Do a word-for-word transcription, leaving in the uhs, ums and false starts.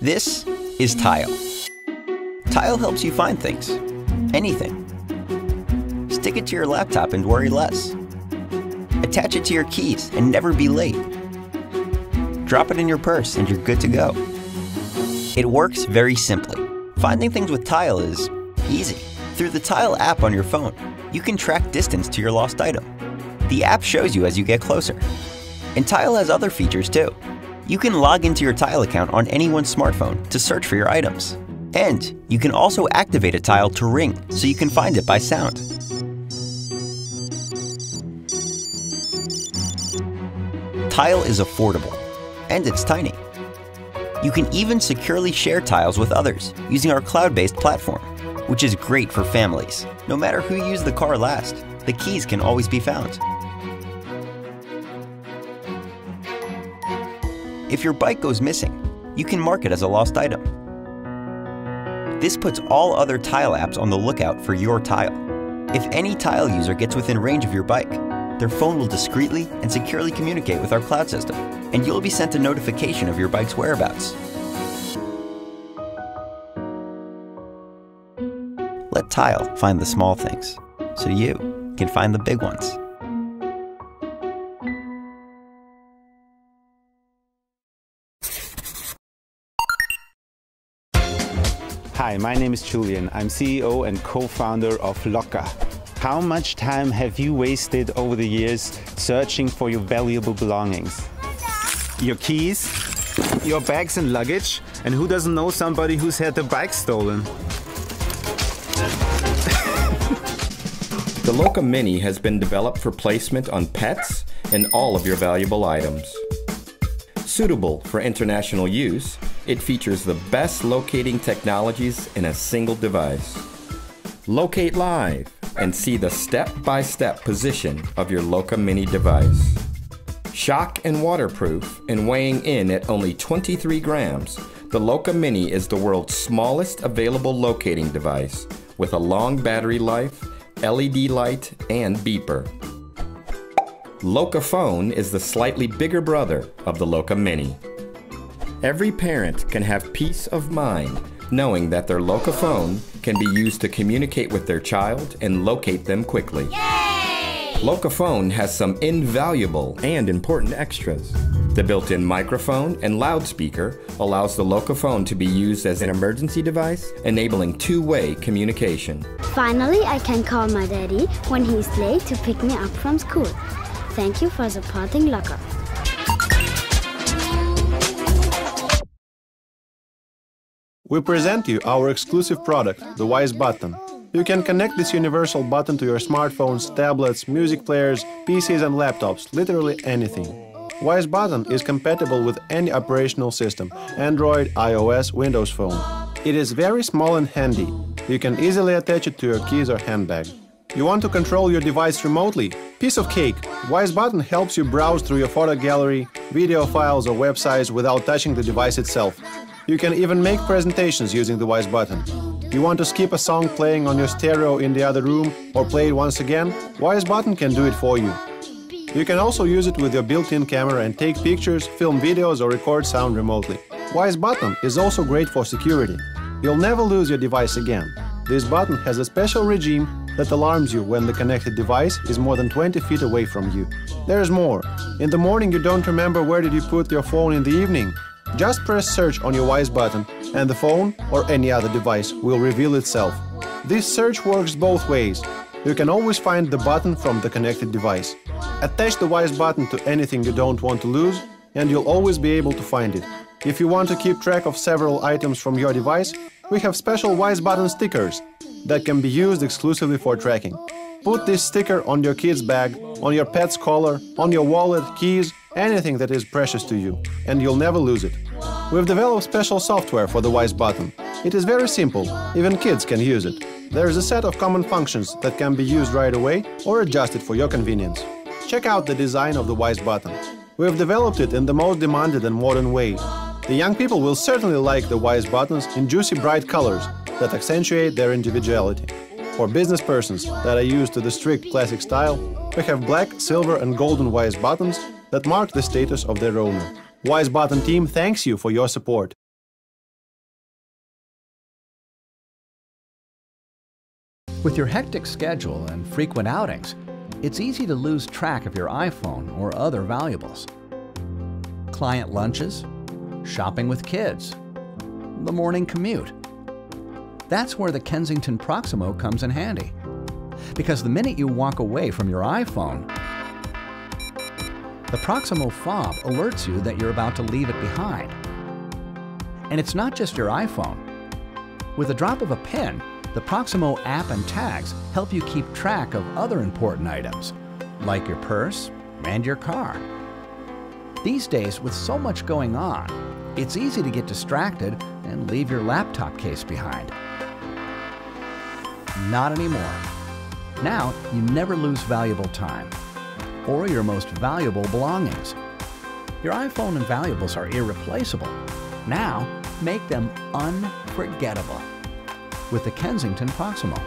This is Tile. Tile helps you find things, anything. Stick it to your laptop and worry less. Attach it to your keys and never be late. Drop it in your purse and you're good to go. It works very simply. Finding things with Tile is easy. Through the Tile app on your phone, you can track distance to your lost item. The app shows you as you get closer. And Tile has other features too. You can log into your Tile account on anyone's smartphone to search for your items. And you can also activate a Tile to ring so you can find it by sound. Tile is affordable, and it's tiny. You can even securely share tiles with others using our cloud-based platform, which is great for families. No matter who used the car last, the keys can always be found. If your bike goes missing, you can mark it as a lost item. This puts all other Tile apps on the lookout for your Tile. If any Tile user gets within range of your bike, their phone will discreetly and securely communicate with our cloud system, and you'll be sent a notification of your bike's whereabouts. Let Tile find the small things, so you can find the big ones. Hi, my name is Julian. I'm C E O and co-founder of Locca. How much time have you wasted over the years searching for your valuable belongings? Your keys, your bags and luggage, and who doesn't know somebody who's had their bike stolen? The Locca Mini has been developed for placement on pets and all of your valuable items. Suitable for international use, it features the best locating technologies in a single device. Locate live and see the step-by-step position of your Locca Mini device. Shock and waterproof and weighing in at only twenty-three grams, the Locca Mini is the world's smallest available locating device with a long battery life, L E D light, and beeper. Locca Phone is the slightly bigger brother of the Locca Mini. Every parent can have peace of mind knowing that their Locca Phone can be used to communicate with their child and locate them quickly. Yay! Locca Phone has some invaluable and important extras. The built-in microphone and loudspeaker allows the Locca Phone to be used as an emergency device, enabling two-way communication. Finally, I can call my daddy when he's late to pick me up from school. Thank you for supporting Locca. We present you our exclusive product, the Wise Button. You can connect this universal button to your smartphones, tablets, music players, P Cs and laptops, literally anything. Wise Button is compatible with any operational system, Android, iOS, Windows Phone. It is very small and handy. You can easily attach it to your keys or handbag. You want to control your device remotely? Piece of cake! Wise Button helps you browse through your photo gallery, video files or websites without touching the device itself. You can even make presentations using the Wise Button. You want to skip a song playing on your stereo in the other room or play it once again? Wise Button can do it for you. You can also use it with your built-in camera and take pictures, film videos or record sound remotely. Wise Button is also great for security. You'll never lose your device again. This button has a special regime that alarms you when the connected device is more than twenty feet away from you. There's more. In the morning you don't remember where did you put your phone in the evening? Just press search on your Wise Button and the phone or any other device will reveal itself. This search works both ways. You can always find the button from the connected device. Attach the Wise Button to anything you don't want to lose and you'll always be able to find it. If you want to keep track of several items from your device, we have special Wise Button stickers that can be used exclusively for tracking. Put this sticker on your kid's bag, on your pet's collar, on your wallet, keys, anything that is precious to you, and you'll never lose it. We've developed special software for the Wise Button. It is very simple, even kids can use it. There is a set of common functions that can be used right away or adjusted for your convenience. Check out the design of the Wise Button. We've developed it in the most demanded and modern way. The young people will certainly like the Wise Buttons in juicy, bright colors that accentuate their individuality. For business persons that are used to the strict classic style, we have black, silver and golden Wise Buttons that mark the status of their owner. Wise Button team thanks you for your support. With your hectic schedule and frequent outings, it's easy to lose track of your iPhone or other valuables. Client lunches, shopping with kids, the morning commute. That's where the Kensington Proximo comes in handy. Because the minute you walk away from your iPhone, the Proximo fob alerts you that you're about to leave it behind. And it's not just your iPhone. With the drop of a pin, the Proximo app and tags help you keep track of other important items, like your purse and your car. These days, with so much going on, it's easy to get distracted and leave your laptop case behind. Not anymore. Now, you never lose valuable time or your most valuable belongings. Your iPhone and valuables are irreplaceable. Now, make them unforgettable with the Kensington Proximo.